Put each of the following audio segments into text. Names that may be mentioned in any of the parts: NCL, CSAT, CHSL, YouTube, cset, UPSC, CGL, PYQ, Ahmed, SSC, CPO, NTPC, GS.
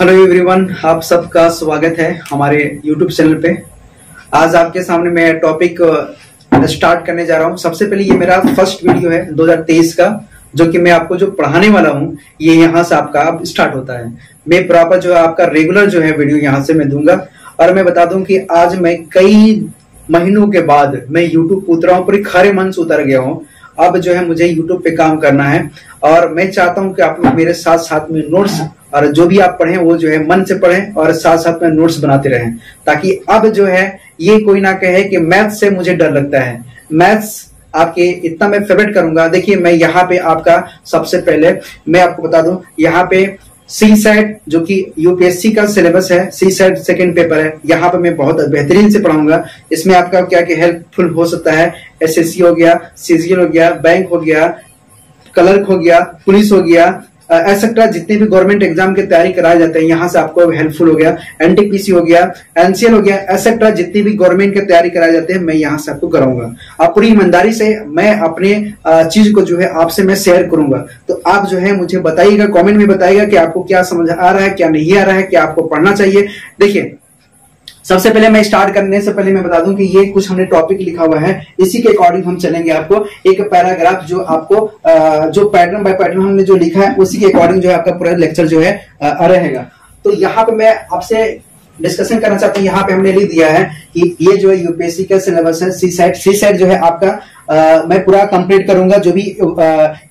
Hello everyone, आप सबका स्वागत है हमारे यूट्यूब चैनल पे। आज आपके सामने मैं टॉपिक स्टार्ट करने जा रहा हूँ। सबसे पहले ये मेरा फर्स्ट वीडियो है 2023 का, जो कि मैं आपको जो पढ़ाने वाला हूँ ये यहाँ से आपका अब स्टार्ट होता है। मैं प्रॉपर जो आपका रेगुलर जो है वीडियो यहाँ से मैं दूंगा। और मैं बता दूं कि आज मैं कई महीनों के बाद मैं यूट्यूब उतरा हूँ, पूरी खारे मन से उतर गया हूँ। अब जो है मुझे यूट्यूब पे काम करना है और मैं चाहता हूँ कि आप लोग मेरे साथ साथ में नोट्स और जो भी आप पढ़ें वो जो है मन से पढ़ें और साथ साथ में नोट्स बनाते रहें, ताकि अब जो है ये कोई ना कहे कि मैथ्स से मुझे डर लगता है। मैथ्स आपके इतना मैं फेवरेट करूंगा। देखिए मैं यहाँ पे आपका सबसे पहले मैं आपको बता दूं, यहाँ पे CSAT जो कि यूपीएससी का सिलेबस है, CSAT सेकेंड पेपर है, यहाँ पे मैं बहुत बेहतरीन से पढ़ाऊंगा। इसमें आपका क्या क्या हेल्पफुल हो सकता है, SSC हो गया, CGL हो गया, बैंक हो गया, क्लर्क हो गया, पुलिस हो गया, एक्सेट्रा, जितने भी गवर्नमेंट एग्जाम की तैयारी कराए जाते हैं यहाँ से आपको हेल्पफुल हो गया। NTPC हो गया, NCL हो गया, एक्सेट्रा, जितनी भी गवर्नमेंट की तैयारी कराए जाते हैं मैं यहाँ से आपको कराऊंगा। आप पूरी ईमानदारी से मैं अपने चीज को जो है आपसे मैं शेयर करूंगा। तो आप जो है मुझे बताइएगा, कॉमेंट में बताइएगा कि आपको क्या समझ आ रहा है, क्या नहीं आ रहा है, क्या आपको पढ़ना चाहिए। देखिये सबसे पहले मैं स्टार्ट करने से पहले मैं बता दूं कि ये कुछ हमने टॉपिक लिखा हुआ है, इसी के अकॉर्डिंग हम चलेंगे। आपको एक पैराग्राफ जो आपको जो पैटर्न बाय पैटर्न हमने जो लिखा है उसी के अकॉर्डिंग जो है आपका पूरा लेक्चर जो है रहेगा। तो यहाँ पे मैं आपसे डिस्कशन करना चाहता हूँ। यहाँ पे हमने लिख दिया है कि ये जो है यूपीएससी का सिलेबस है, CSAT जो है आपका मैं पूरा कंप्लीट करूंगा। जो भी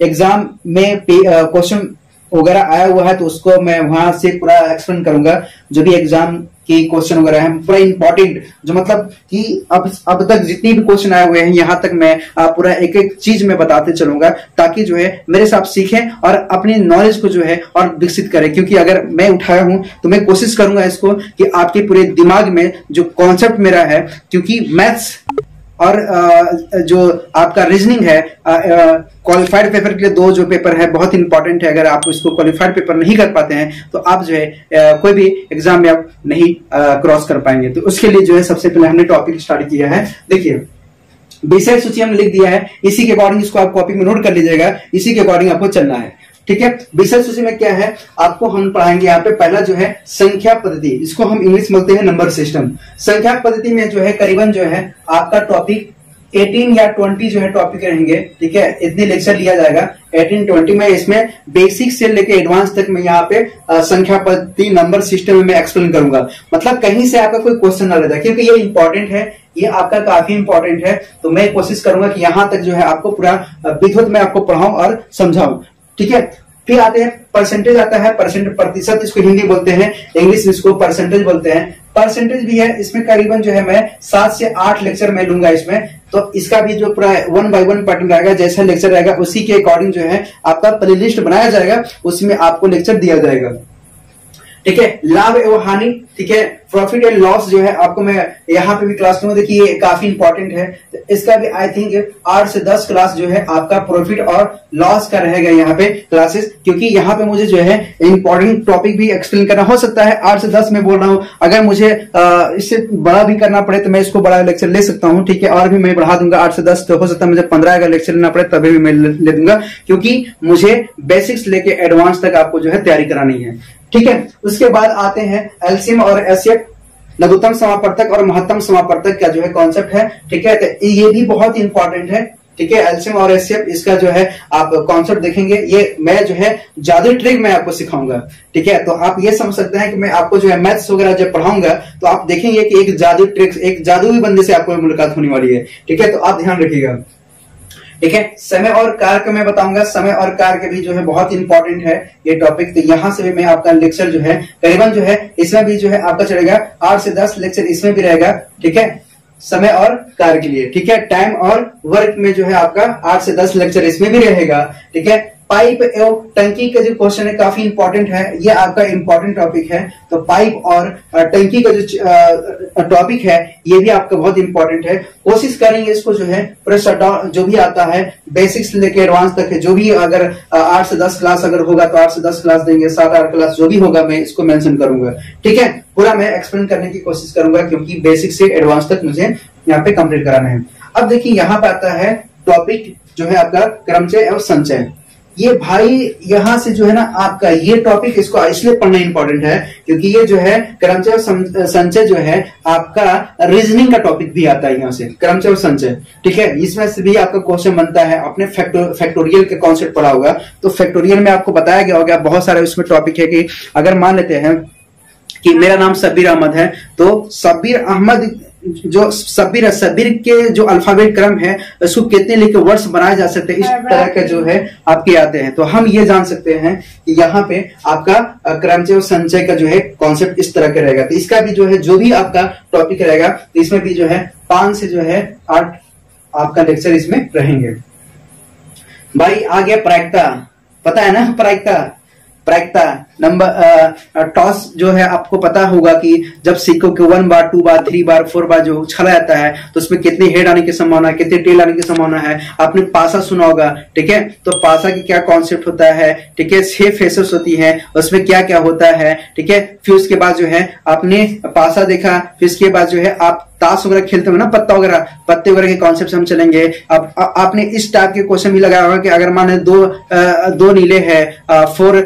एग्जाम में क्वेश्चन वगैरह आया हुआ है तो उसको मैं वहां से पूरा एक्सप्लेन करूंगा। जो भी एग्जाम के क्वेश्चन वगैरह है पूरा इम्पोर्टेंट, जो मतलब कि अब तक जितने भी क्वेश्चन आए हुए हैं यहाँ तक मैं पूरा एक एक चीज में बताते चलूंगा, ताकि जो है मेरे साथ सीखें और अपनी नॉलेज को जो है और विकसित करें। क्योंकि अगर मैं उठाया हूं तो मैं कोशिश करूंगा इसको कि आपके पूरे दिमाग में जो कॉन्सेप्ट मेरा है, क्योंकि मैथ्स और जो आपका रीजनिंग है क्वालिफाइड पेपर के लिए दो जो पेपर है बहुत इंपॉर्टेंट है। अगर आप इसको क्वालिफाइड पेपर नहीं कर पाते हैं तो आप जो है कोई भी एग्जाम में आप नहीं क्रॉस कर पाएंगे। तो उसके लिए जो है सबसे पहले हमने टॉपिक स्टार्ट किया है। देखिए विषय सूची हमने लिख दिया है, इसी के अकॉर्डिंग इसको आप कॉपी में नोट कर लीजिएगा, इसी के अकॉर्डिंग आपको चलना है। ठीक है, विषय सूची में क्या है आपको हम पढ़ाएंगे। यहाँ पे पहला जो है संख्या पद्धति, इसको हम इंग्लिश बोलते हैं नंबर सिस्टम। संख्या पद्धति में जो है करीबन जो है आपका टॉपिक 18 या 20 जो है टॉपिक रहेंगे। ठीक है, इतने लेक्चर लिया जाएगा 18-20 में। इसमें बेसिक से लेके एडवांस तक मैं यहाँ पे संख्या पद्धति नंबर सिस्टम में एक्सप्लेन करूंगा। मतलब कहीं से आपका कोई क्वेश्चन ना रहता, क्योंकि ये इंपॉर्टेंट है, ये आपका काफी इंपॉर्टेंट है। तो मैं कोशिश करूंगा कि यहाँ तक जो है आपको पूरा विद्युत में आपको पढ़ाऊं और समझाऊं। ठीक है, फिर आते हैं परसेंटेज आता है, प्रतिशत इसको हिंदी बोलते हैं, इंग्लिश में इसको परसेंटेज बोलते हैं। परसेंटेज भी है, इसमें करीबन जो है मैं 7 से 8 लेक्चर मैं लूंगा इसमें। तो इसका भी जो पूरा 1 by 1 पैटर्न रहेगा, जैसा लेक्चर रहेगा उसी के अकॉर्डिंग जो है आपका प्ले लिस्ट बनाया जाएगा, उसमें आपको लेक्चर दिया जाएगा। ठीक है, लाभ एवं हानि, ठीक है, प्रॉफिट एंड लॉस जो है आपको मैं यहाँ पे भी क्लास लूंगा। देखिए ये काफी इंपॉर्टेंट है, इसका भी आई थिंक 8 से 10 क्लास जो है आपका प्रॉफिट और लॉस का रहेगा यहाँ पे क्लासेस, क्योंकि यहाँ पे मुझे जो है इंपॉर्टेंट टॉपिक भी एक्सप्लेन करना हो सकता है। 8 से 10 में बोल रहा हूँ, अगर मुझे इससे बड़ा भी करना पड़े तो मैं इसको बड़ा लेक्चर ले सकता हूँ। ठीक है, और भी मैं बढ़ा दूंगा 8 से 10, तो हो सकता है मुझे 15 का लेक्चर लेना पड़े तभी भी मैं ले दूंगा, क्योंकि मुझे बेसिक्स लेके एडवांस तक आपको जो है तैयारी करानी है। ठीक है, उसके बाद आते हैं एलसीएम और एसएफ, लघुत्तम समापर्तक और महत्तम समापर्तक का जो है कॉन्सेप्ट है। ठीक है, तो ये भी बहुत इंपॉर्टेंट है। ठीक है, एलसीएम और एसएफ इसका जो है आप कॉन्सेप्ट देखेंगे। ये मैं जो है जादू ट्रिक मैं आपको सिखाऊंगा। ठीक है, तो आप ये समझ सकते हैं कि मैं आपको जो है मैथ्स वगैरह जब पढ़ाऊंगा तो आप देखेंगे कि एक जादू ट्रिक, एक जादुई बंदे से आपको मुलाकात होने वाली है। ठीक है, तो आप ध्यान रखिएगा। ठीक है, समय और कार्य मैं बताऊंगा, समय और कार्य भी जो है बहुत इंपॉर्टेंट है ये टॉपिक। तो यहाँ से भी मैं आपका लेक्चर जो है करीबन जो है इसमें भी जो है आपका चलेगा 8 से 10 लेक्चर इसमें भी रहेगा। ठीक है, समय और कार्य के लिए। ठीक है, टाइम और वर्क में जो है आपका 8 से 10 लेक्चर इसमें भी रहेगा। ठीक है, पाइप एवं टंकी का जो क्वेश्चन है काफी इंपॉर्टेंट है, ये आपका इंपॉर्टेंट टॉपिक है। तो पाइप और टंकी का जो टॉपिक है ये भी आपका बहुत इंपॉर्टेंट है। कोशिश करेंगे इसको जो है प्रेशर जो भी आता है बेसिक्स से लेकर एडवांस तक है, जो भी अगर 8 से 10 क्लास अगर होगा तो 8 से 10 क्लास देंगे, 7-8 क्लास जो भी होगा मैं इसको मेंशन करूंगा। ठीक है, पूरा मैं एक्सप्लेन करने की कोशिश करूंगा, क्योंकि बेसिक से एडवांस तक मुझे यहाँ पे कंप्लीट कराना है। अब देखिए यहाँ पे आता है टॉपिक जो है आपका क्रमचय और संचय। ये भाई यहाँ से जो है ना आपका ये टॉपिक इसको इसलिए पढ़ना इंपॉर्टेंट है क्योंकि ये जो है क्रमचय और संचय जो है आपका रीजनिंग का टॉपिक भी आता है यहाँ से, क्रमचय और संचय, ठीक है। इसमें से भी आपका क्वेश्चन बनता है। आपने फैक्टोरियल के कॉन्सेप्ट पढ़ा होगा तो फैक्टोरियल में आपको बताया गया होगा बहुत सारे उसमें टॉपिक है कि अगर मान लेते हैं कि मेरा नाम शब्बीर अहमद है तो शब्बीर अहमद जो शब्बीर के जो अल्फाबेट क्रम है उसको कितने लेके वर्ड्स बनाए जा सकते हैं, इस तरह का जो है आपके आते हैं। तो हम ये जान सकते हैं कि यहाँ पे आपका क्रमचय और संचय का जो है कॉन्सेप्ट इस तरह का रहेगा। तो इसका भी जो भी आपका टॉपिक रहेगा तो इसमें भी जो है 5 से 8 आपका लेक्चर इसमें रहेंगे। भाई आ गया प्रायिकता, पता है ना प्रायिकता, प्रायिकता नंबर टॉस जो है आपको पता होगा कि जब सिक्कों के 1 बार 2 बार 3 बार 4 बार जो उछाला जाता है तो उसमें कितने हेड आने की संभावना है, कितने टेल आने की संभावना है। आपने पासा सुना होगा, ठीक है। तो पासा की क्या कॉन्सेप्ट होता है, ठीक है, 6 फेसेस होती है, उसमें क्या क्या होता है, ठीक है। फिर उसके बाद जो है आपने पासा देखा, फिर उसके बाद जो है आप ताश वगैरह खेलते हो ना, पत्ता वगैरह, पत्ते वगैरह के कॉन्सेप्ट हम चलेंगे। अब आपने इस टाइप के क्वेश्चन भी लगाया होगा कि अगर माने दो नीले हैं, 4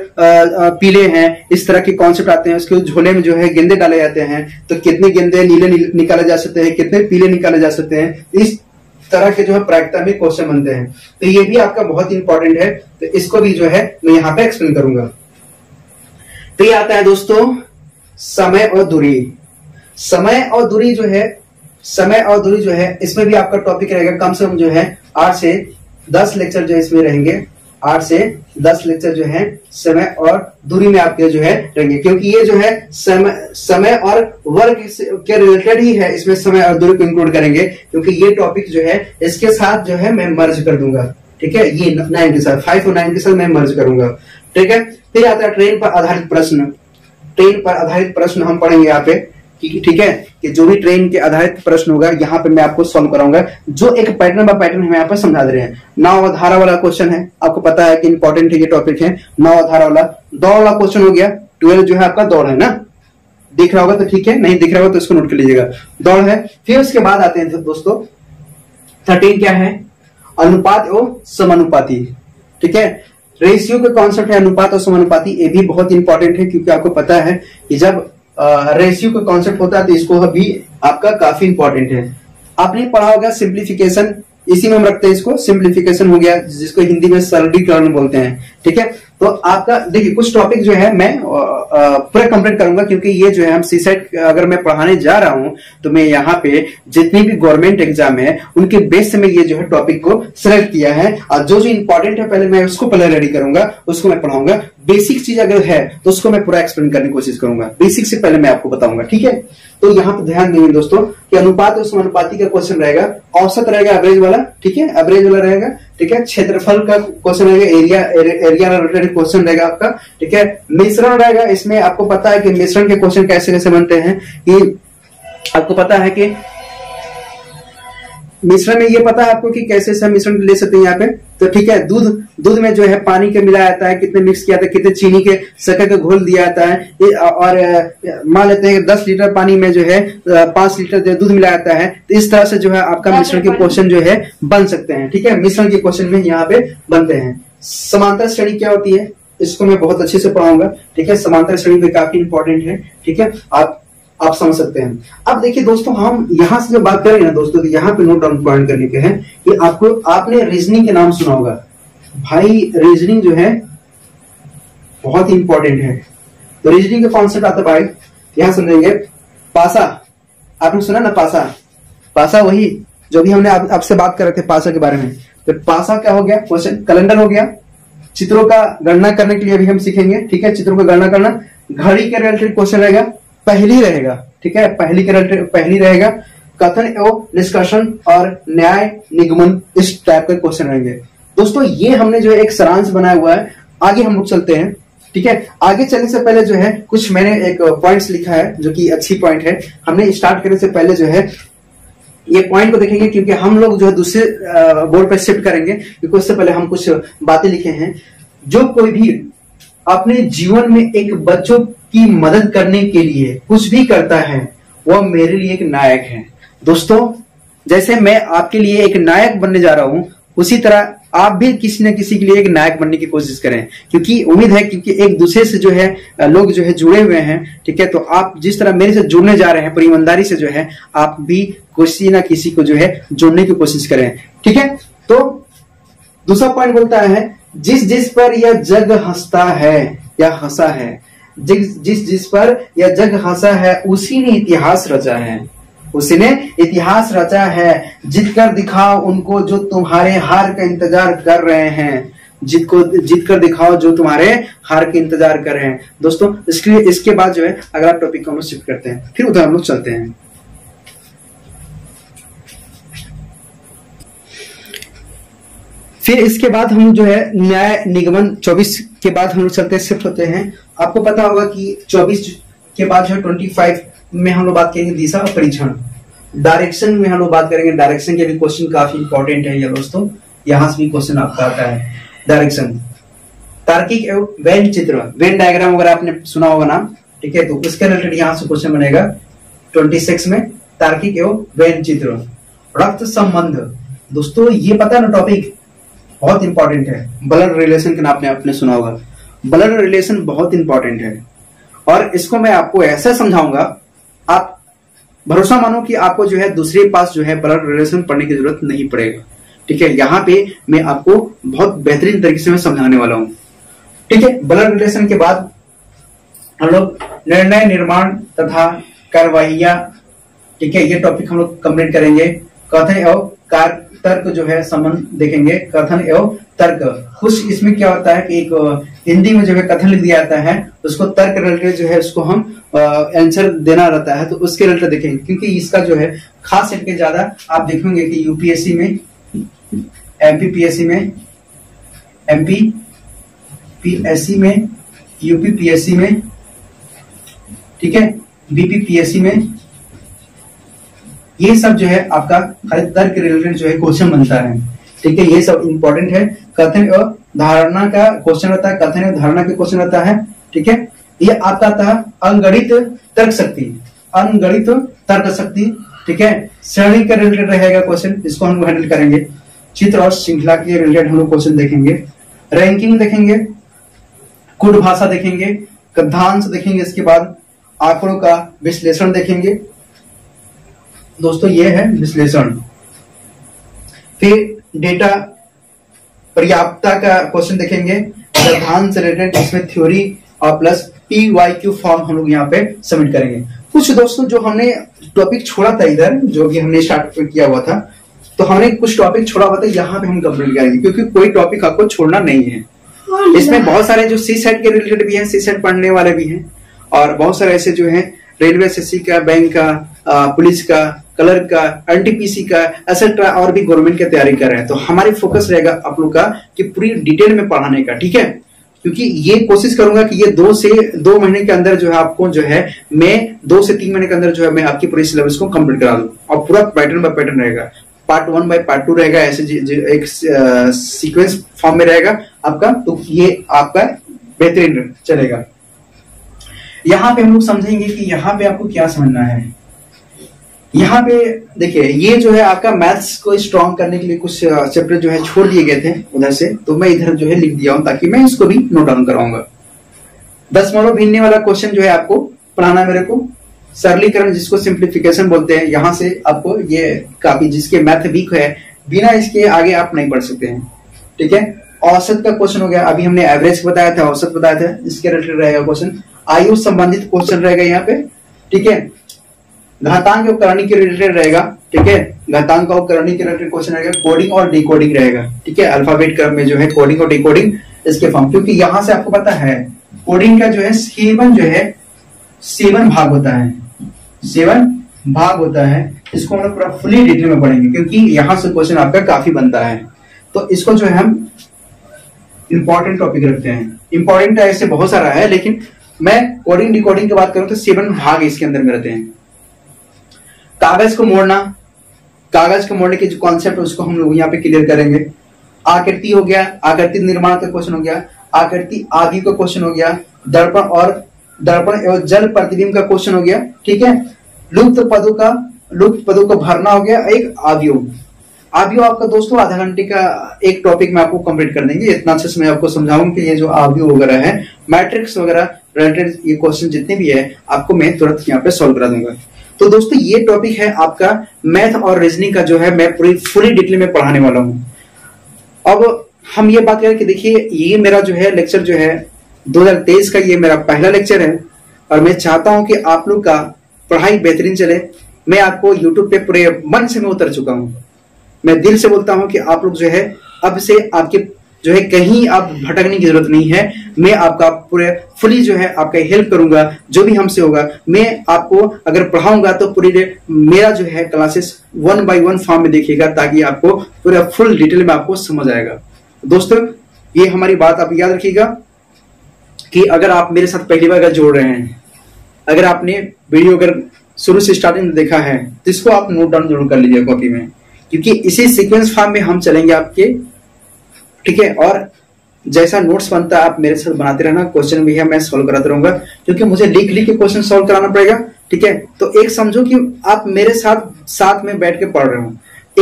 पीले हैं, इस तरह के कॉन्सेप्ट आते हैं। उसके झोले में जो है गेंदे डाले जाते हैं तो कितने गेंदे नीले निकाले जा सकते हैं, कितने पीले निकाले जा सकते हैं, इस तरह के जो है प्रायिकता में क्वेश्चन बनते हैं। तो ये भी आपका बहुत इंपॉर्टेंट है, तो इसको भी जो है मैं यहाँ पे एक्सप्लेन करूंगा। तो ये आता है दोस्तों समय और दूरी। समय और दूरी जो है इसमें भी आपका टॉपिक रहेगा। कम से कम जो है 8 से 10 लेक्चर जो है इसमें रहेंगे। 8 से 10 लेक्चर जो है समय और दूरी में आपके जो है रहेंगे, क्योंकि ये जो है समय और वर्ग के रिलेटेड ही है। इसमें समय और दूरी को इंक्लूड करेंगे क्योंकि ये टॉपिक जो है इसके साथ जो है मैं मर्ज कर दूंगा, ठीक है। ये 9 के साथ, 5 और 9 के साथ मैं मर्ज करूंगा, ठीक है। फिर आता है ट्रेन पर आधारित प्रश्न। ट्रेन पर आधारित प्रश्न हम पढ़ेंगे यहाँ पे, ठीक है, कि जो भी ट्रेन के आधारित प्रश्न होगा यहाँ पे मैं आपको सॉल्व कराऊंगा, जो एक पैटर्न बाय पैटर्न हम यहाँ पर समझा दे रहे हैं। नाव और धारा वाला क्वेश्चन है, आपको पता है कि इंपॉर्टेंट है ये टॉपिक है, नाव और धारा वाला। दौड़ वाला क्वेश्चन हो गया, 12 जो है आपका दौड़ है ना, दिख रहा होगा तो ठीक है, नहीं दिख रहा होगा तो इसको नोट कर लीजिएगा, दौड़ है। फिर उसके बाद आते हैं दोस्तों 13 क्या है, अनुपात और समानुपाती, ठीक है। रेशियो का कॉन्सेप्ट है अनुपात और समानुपाती, ये भी बहुत इंपॉर्टेंट है क्योंकि आपको पता है कि जब रेशियो का कॉन्सेप्ट होता है तो इसको भी आपका काफी इंपॉर्टेंट है। आपने पढ़ा होगा सिंप्लीफिकेशन, इसी में हम रखते हैं इसको, सिंप्लीफिकेशन हो गया जिसको हिंदी में सरलीकरण बोलते हैं, ठीक है। तो आपका देखिए कुछ टॉपिक जो है मैं पूरा कंप्लीट करूंगा क्योंकि ये जो है हम सीसेट अगर मैं पढ़ाने जा रहा हूं तो मैं यहाँ पे जितनी भी गवर्नमेंट एग्जाम है उनके बेस से मैं ये जो है टॉपिक को सिलेक्ट किया है और जो जो इंपॉर्टेंट है पहले मैं उसको रेडी करूंगा, उसको मैं पढ़ाऊंगा। बेसिक चीज अगर है तो उसको मैं पूरा एक्सप्लेन करने की कोशिश करूंगा, बेसिक से पहले मैं आपको बताऊंगा, ठीक है। तो यहाँ पे ध्यान देंगे दोस्तों कि अनुपात और समानुपाती का क्वेश्चन रहेगा, औसत रहेगा एवरेज वाला, ठीक है, एवरेज वाला रहेगा, ठीक है। क्षेत्रफल का क्वेश्चन रहेगा, एरिया रिलेटेड क्वेश्चन रहेगा आपका, ठीक है। मिश्रण रहेगा, इसमें आपको पता है कि मिश्रण के क्वेश्चन कैसे कैसे बनते हैं, कि आपको पता है कि मिश्रण में ये पता है आपको कि कैसे से मिश्रण ले सकते हैं यहाँ पे, तो ठीक है। दूध में जो है पानी के मिलाया जाता है, कितने मिक्स किया जाता है, कितने चीनी के शक्कर के घोल दिया जाता है, और मान लेते हैं 10 लीटर पानी में जो है 5 लीटर दूध मिलाया जाता है। तो इस तरह से जो है आपका मिश्रण के क्वेश्चन जो है बन सकते हैं, ठीक है, मिश्रण के क्वेश्चन में यहाँ पे बनते हैं। समांतर श्रेणी क्या होती है इसको मैं बहुत अच्छे से पढ़ाऊंगा, ठीक है। समांतर श्रेणी भी काफी इंपॉर्टेंट है, ठीक है, आप समझ सकते हैं। अब देखिए दोस्तों हम यहाँ से जो बात करेंगे ना दोस्तों, तो यहाँ पे नोट डाउन पॉइंट करने के हैं कि आपने रीजनिंग के नाम सुना होगा। भाई रीजनिंग जो है बहुत इंपॉर्टेंट है। तो रीजनिंग का कॉन्सेप्ट आता है भाई, यहाँ समझेंगे पासा, आपने सुना ना पासा, पासा वही जो भी हमने आपसे बात कर रहे थे पासा के बारे में। तो पासा क्या हो गया क्वेश्चन, कैलेंडर हो गया, चित्रों का गणना करने के लिए अभी हम सीखेंगे, ठीक है, चित्रों का गणना करना। घड़ी के रिलेटेड क्वेश्चन रहेगा, पहली रहेगा, ठीक है, पहली रहेगा। कथन एवं निष्कर्षण और न्याय निगमन, इस टाइप के क्वेश्चन रहेंगे दोस्तों। ये हमने जो है एक सारांश बनाया हुआ है, आगे हम लोग चलते हैं, ठीक है। आगे चलने से पहले जो है कुछ मैंने एक पॉइंट्स लिखा है जो कि अच्छी पॉइंट है, हमने स्टार्ट करने से पहले जो है ये पॉइंट को देखेंगे क्योंकि हम लोग जो है दूसरे बोर्ड पर शिफ्ट करेंगे, क्योंकि उससे पहले हम कुछ बातें लिखे हैं। जो कोई भी अपने जीवन में एक बच्चों की मदद करने के लिए कुछ भी करता है वह मेरे लिए एक नायक है। दोस्तों जैसे मैं आपके लिए एक नायक बनने जा रहा हूं, उसी तरह आप भी किसी न किसी के लिए एक नायक बनने की कोशिश करें, क्योंकि उम्मीद है क्योंकि एक दूसरे से जो है लोग जो है जुड़े हुए हैं, ठीक है। तो आप जिस तरह मेरे से जुड़ने जा रहे हैं पूरी ईमानदारी से जो है आप भी किसी ना किसी को जो है जुड़ने की कोशिश करें, ठीक है। तो दूसरा पॉइंट बोलता है जिस जिस पर यह जग हंसता है या हंसा है, जिस जिस पर यह जग हंसा है उसी ने इतिहास रचा है, उसने इतिहास रचा है। जीत कर दिखाओ उनको जो तुम्हारे हार का इंतजार कर रहे हैं, जीत कर दिखाओ जो तुम्हारे हार के इंतजार कर रहे हैं। दोस्तों इसके बाद जो है अगला टॉपिक को हम लोग शिफ्ट करते हैं, फिर उधर हम लोग चलते हैं। फिर इसके बाद हम जो है न्याय निगमन 24 के बाद हम लोग चलते हैं, शिफ्ट होते हैं। आपको पता होगा कि 24 के बाद जो है 25 में हम लोग बात करेंगे दिशा और परीक्षण, डायरेक्शन में हम लोग बात करेंगे। डायरेक्शन के भी क्वेश्चन काफी इंपॉर्टेंट है ये दोस्तों, यहां से भी क्वेश्चन आपका आता है। डायरेक्शन तार्किक एवं वेन चित्र, वेन डायग्राम अगर आपने सुना होगा ना, ठीक है, तो उसके रिलेटेड यहाँ से क्वेश्चन बनेगा 26 में, तार्किक एवं वेन चित्र। रक्त संबंध दोस्तों ये पता है ना, टॉपिक बहुत इंपॉर्टेंट है। ब्लड रिलेशन के नाम आपने सुना होगा, ब्लड रिलेशन बहुत इंपॉर्टेंट है। और इसको मैं आपको ऐसा समझाऊंगा, आप भरोसा मानो कि आपको जो है दूसरे पास जो है ब्लड रिलेशन पढ़ने की जरूरत नहीं पड़ेगा, ठीक है। यहाँ पे मैं आपको बहुत बेहतरीन तरीके से मैं समझाने वाला हूँ, ठीक है। ब्लड रिलेशन के बाद हम लोग निर्णय निर्माण तथा कार्रवाइयां, ठीक है, ये टॉपिक हम लोग कंप्लीट करेंगे। कथन और तर्क जो है संबंध देखेंगे, कथन एवं तर्क। कुछ इसमें क्या होता है कि एक हिंदी में जो है कथन लिख दिया जाता है, उसको तर्क रिलेटेड जो है उसको हम आंसर देना रहता है, तो उसके रिलेटेड देखेंगे, क्योंकि इसका जो है खास करके ज्यादा आप देखेंगे कि यूपीएससी में, एमपीपीएससी में, एमपीपीएससी में, यूपीपीएससी में, ठीक है, बीपीपीएससी में, ये सब जो है आपका हर तर्क रिलेटेड जो है क्वेश्चन बनता है, ठीक है। ये सब इंपॉर्टेंट है। कथन और धारणा का क्वेश्चन रहता है, कथन और धारणा के क्वेश्चन रहता है, ठीक है। ये आपका आता है अंगणित तर्क शक्ति, अंगणित तर्क शक्ति, ठीक है। श्रेणी के रिलेटेड रहेगा क्वेश्चन, इसको हम हैंडल करेंगे। चित्र और श्रृंखला के रिलेटेड हम लोग क्वेश्चन देखेंगे, रैंकिंग देखेंगे, कुट भाषा देखेंगे, गद्यांश देखेंगे, इसके बाद आंकड़ों का विश्लेषण देखेंगे दोस्तों, ये है विश्लेषण। फिर डेटा पर्याप्तता का क्वेश्चन देखेंगे, प्रधान से रिलेटेड, इसमें थ्योरी और प्लस PYQ फॉर्म हम लोग यहाँ पे सबमिट करेंगे। कुछ दोस्तों जो हमने टॉपिक छोड़ा था इधर, जो कि हमने स्टार्ट किया हुआ था, तो हमने कुछ टॉपिक छोड़ा हुआ था, यहाँ पे हम कंप्लीट करेंगे, क्योंकि कोई टॉपिक आपको छोड़ना नहीं है। इसमें बहुत सारे जो CSAT के रिलेटेड भी है, CSAT पढ़ने वाले भी है, और बहुत सारे ऐसे जो है रेलवे SSC का, बैंक का, पुलिस का, क्लर्क का, NTPC का, एसेट्रा, और भी गवर्नमेंट की तैयारी कर रहे हैं। तो हमारी फोकस रहेगा आप लोग का कि पूरी डिटेल में पढ़ाने का, ठीक है, क्योंकि ये कोशिश करूंगा कि ये 2 से 2 महीने के अंदर जो है आपको जो है मैं 2 से 3 महीने के अंदर जो है मैं आपकी पूरी सिलेबस को कंप्लीट करा दूँ, और पूरा पैटर्न बाय पैटर्न रहेगा, पार्ट 1 बाय पार्ट 2 रहेगा, ऐसे एक सीक्वेंस फॉर्म में रहेगा आपका, तो ये आपका बेहतरीन चलेगा। यहाँ पे हम लोग समझेंगे कि यहाँ पे आपको क्या समझना है। यहाँ पे देखिए ये जो है आपका मैथ्स को स्ट्रॉन्ग करने के लिए कुछ चैप्टर जो है छोड़ दिए गए थे उधर से, तो मैं इधर जो है लिख दिया हूं, ताकि मैं इसको भी नोट डाउन कराऊंगा। 10 दशमलव भिन्ने वाला क्वेश्चन जो है आपको पढ़ाना मेरे को, सरलीकरण जिसको सिंप्लीफिकेशन बोलते हैं, यहाँ से आपको ये काफी जिसके मैथ वीक है बिना इसके आगे आप नहीं बढ़ सकते हैं, ठीक है। औसत का क्वेश्चन हो गया, अभी हमने एवरेज बताया था, औसत बताया था, इसके रिलेटेड रहेगा क्वेश्चन। आयु संबंधित क्वेश्चन रहेगा यहाँ पे, ठीक है। घातांक और करणी के रिलेटेड रहेगा, ठीक है, घातांक और करणी के रिलेटेड क्वेश्चन रहेगा। कोडिंग और डिकोडिंग रहेगा, ठीक है, अल्फाबेट क्रम में जो है कोडिंग और डिकोडिंग इसके फॉर्म, क्योंकि यहाँ से आपको पता है कोडिंग का जो है 7 भाग होता है, 7 भाग होता है, इसको हम लोग पूरा फुली डिटेल में पढ़ेंगे, क्योंकि यहाँ से क्वेश्चन आपका काफी बनता है, तो इसको जो है हम इंपॉर्टेंट टॉपिक रखते हैं। इंपॉर्टेंट ऐसे बहुत सारा है, लेकिन मैं कोडिंग डिकोडिंग की बात करूं तो 7 भाग इसके अंदर में रहते हैं। कागज को मोड़ना, कागज को मोड़ने के जो कॉन्सेप्ट है उसको हम लोग यहाँ पे क्लियर करेंगे। आकृति हो गया, आकृति निर्माण का क्वेश्चन हो गया, आकृति आदि का क्वेश्चन हो गया, दर्पण और दर्पण एवं जल प्रतिबिंब का क्वेश्चन हो गया, ठीक है। लुप्त पदों का भरना हो गया, एक आवियोग ऑडियो आपका दोस्तों आधा घंटे का एक टॉपिक में आपको कंप्लीट कर देंगे। इतना अच्छे से मैं आपको समझाऊं कि ये जो ऑडियो वगैरह है, मैट्रिक्स वगैरह रिलेटेड ये क्वेश्चन जितने भी है आपको मैं तुरंत यहाँ पे सॉल्व करा दूंगा। तो दोस्तों ये टॉपिक है आपका मैथ और रीजनिंग का, जो है मैं पूरी फुली डिटेल में पढ़ाने वाला हूँ। अब हम ये बात करें कि देखिए ये मेरा जो है लेक्चर जो है 2023 का ये मेरा पहला लेक्चर है और मैं चाहता हूँ कि आप लोग का पढ़ाई बेहतरीन चले। मैं आपको यूट्यूब पे पूरे मन से मैं उतर चुका हूँ, मैं दिल से बोलता हूँ कि आप लोग जो है अब से आपके जो है कहीं आप भटकने की जरूरत नहीं है। मैं आपका पूरे फुली जो है आपका हेल्प करूंगा, जो भी हमसे होगा मैं आपको अगर पढ़ाऊंगा तो पूरी मेरा जो है क्लासेस 1 by 1 फॉर्म में देखिएगा, ताकि आपको पूरा फुल डिटेल में आपको समझ आएगा। दोस्तों ये हमारी बात आप याद रखिएगा कि अगर आप मेरे साथ पहली बार अगर जोड़ रहे हैं, अगर आपने वीडियो अगर शुरू से स्टार्टिंग में देखा है तो इसको आप नोट डाउन जरूर कर लीजिए कॉपी में, क्योंकि इसी सीक्वेंस फॉर्म में हम चलेंगे आपके, ठीक है। और जैसा नोट्स बनता है आप मेरे साथ बनाते रहना, क्वेश्चन भी है मैं सॉल्व कराते रहूंगा, क्योंकि मुझे लिख लिख के क्वेश्चन सॉल्व कराना पड़ेगा, ठीक है। तो एक समझो कि आप मेरे साथ साथ में बैठ के पढ़ रहे हो,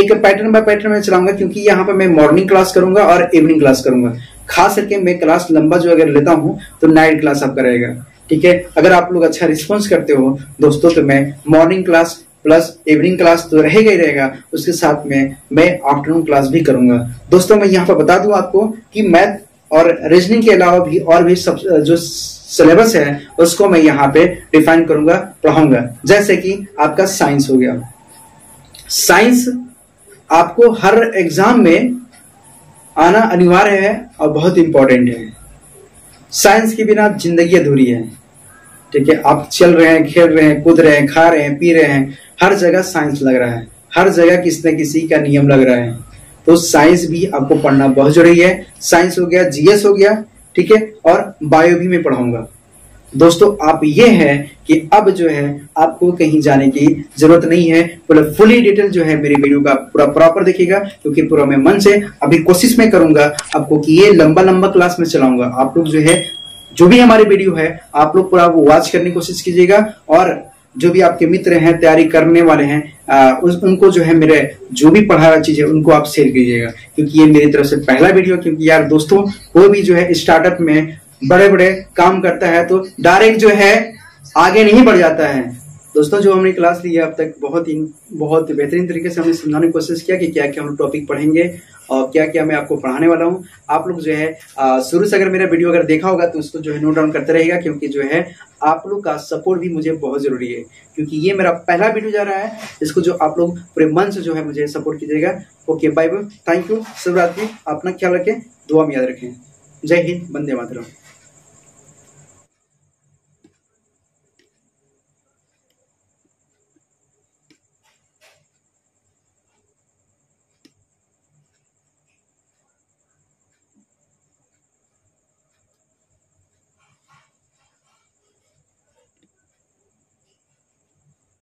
एक पैटर्न बाय पैटर्न में चलाऊंगा, क्योंकि यहाँ पर मैं मॉर्निंग क्लास करूंगा और इवनिंग क्लास करूंगा। खास करके मैं क्लास लंबा जो अगर लेता हूँ तो नाइट क्लास आपका रहेगा, ठीक है। अगर आप लोग अच्छा रिस्पॉन्स करते हो दोस्तों तो मैं morning class plus evening class तो रहेगा ही रहेगा, उसके साथ में मैं आफ्टरनून क्लास भी करूंगा। दोस्तों मैं यहाँ पर बता दूं आपको कि मैथ और रीजनिंग के अलावा भी और भी सब जो सिलेबस है उसको मैं यहाँ पे डिफाइन करूंगा, पढ़ाऊंगा। जैसे कि आपका साइंस हो गया, साइंस आपको हर एग्जाम में आना अनिवार्य है और बहुत इंपॉर्टेंट है। साइंस के बिना जिंदगी अधूरी है, ठीक है। आप चल रहे हैं, खेल रहे हैं, कूद रहे हैं, खा रहे हैं, पी रहे हैं, हर जगह साइंस लग रहा है, हर जगह किसी न किसी का नियम लग रहा है। तो साइंस भी आपको पढ़ना बहुत जरूरी है। साइंस हो गया, जीएस हो गया, ठीक है, और बायो भी मैं पढ़ाऊंगा। दोस्तों आप ये है कि अब जो है आपको कहीं जाने की जरूरत नहीं है, पूरा फुली डिटेल जो है मेरे वीडियो का पूरा प्रॉपर देखिएगा, क्योंकि पूरा मैं मन से अभी कोशिश में करूंगा आपको कि ये लंबा लंबा क्लास में चलाऊंगा। आप लोग जो है जो भी हमारे वीडियो है आप लोग पूरा वो वॉच करने की कोशिश कीजिएगा, और जो भी आपके मित्र हैं तैयारी करने वाले हैं उनको जो है मेरे जो भी पढ़ाया हुआ चीज है उनको आप शेयर कीजिएगा, क्योंकि ये मेरी तरफ से पहला वीडियो। क्योंकि यार दोस्तों कोई भी जो है स्टार्टअप में बड़े बड़े काम करता है तो डायरेक्ट जो है आगे नहीं बढ़ जाता है। दोस्तों जो हमने क्लास ली है अब तक बहुत बेहतरीन तरीके से हमने समझाने की कोशिश किया कि क्या क्या हम टॉपिक पढ़ेंगे और क्या क्या मैं आपको पढ़ाने वाला हूँ। आप लोग जो है शुरू से अगर मेरा वीडियो अगर देखा होगा तो उसको जो है नोट डाउन करते रहेगा, क्योंकि जो है आप लोग का सपोर्ट भी मुझे बहुत जरूरी है, क्योंकि ये मेरा पहला वीडियो जा रहा है। इसको जो आप लोग पूरे मन से जो है मुझे सपोर्ट कीजिएगा। Okay bye bye, thank you, शुभरात्रि, अपना ख्याल रखें, दुआ में याद रखें। जय हिंद, वंदे मातरम।